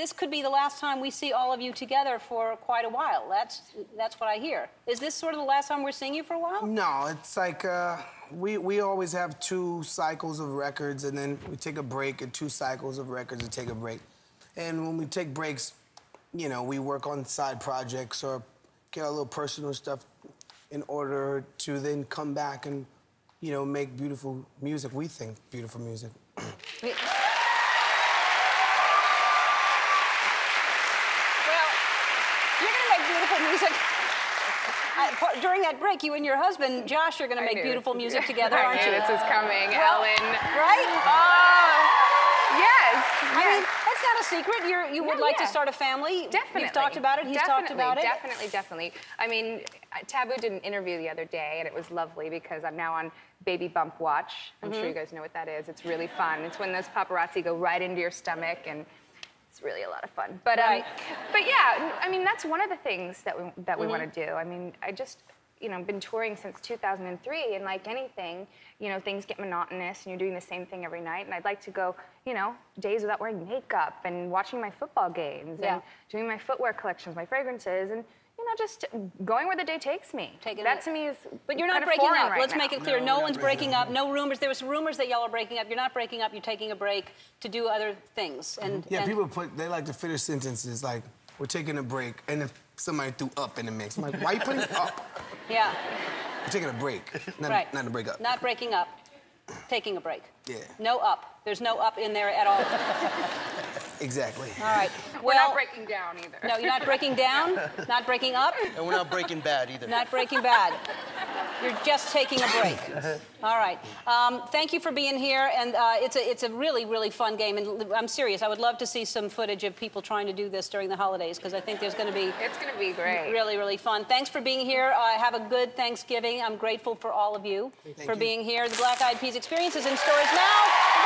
this could be the last time we see all of you together for quite a while. That's what I hear. Is this sort of the last time we're seeing you for a while? No, it's like we always have two cycles of records, and then we take a break, and two cycles of records and take a break. And when we take breaks, you know, we work on side projects or get our little personal stuff in order to then come back and, you know, make beautiful music. We think beautiful music. Music. During that break, you and your husband, Josh, are going to make beautiful music together, aren't you? This is coming, well, Ellen. Right? Oh, yes. I mean, that's not a secret. You would like to start a family. Definitely. You've talked about it. He's talked about it. Definitely. I mean, Tabu did an interview the other day, and it was lovely because I'm now on Baby Bump Watch. I'm sure you guys know what that is. It's really fun. It's when those paparazzi go right into your stomach and... It's really a lot of fun, but but yeah, I mean that's one of the things that we want to do. I mean, I just been touring since 2003, and like anything, things get monotonous, and you're doing the same thing every night. And I'd like to go, days without wearing makeup and watching my football games and doing my footwear collections, my fragrances, and just going where the day takes me. That to me is. But you're not breaking up. Let's make it clear. No one's breaking up. No rumors. There was rumors that y'all are breaking up. You're not breaking up. You're taking a break to do other things. And yeah, people they like to finish sentences like, "We're taking a break," and if somebody threw up in the mix, I'm like, "Why are you putting up?" Yeah. We're taking a break. Not a break up. Not breaking up. Taking a break. Yeah. No up. There's no up in there at all. Exactly. All right. Well, we're not breaking down either. No, you're not breaking down, not breaking up. And we're not breaking bad either. Not breaking bad. You're just taking a break. All right. Thank you for being here. And it's a really, really fun game. And I'm serious. I would love to see some footage of people trying to do this during the holidays because I think there's going to be... It's going to be great. Really, really fun. Thanks for being here. Have a good Thanksgiving. I'm grateful for all of you for being here. The Black Eyed Peas Experience is in stores now.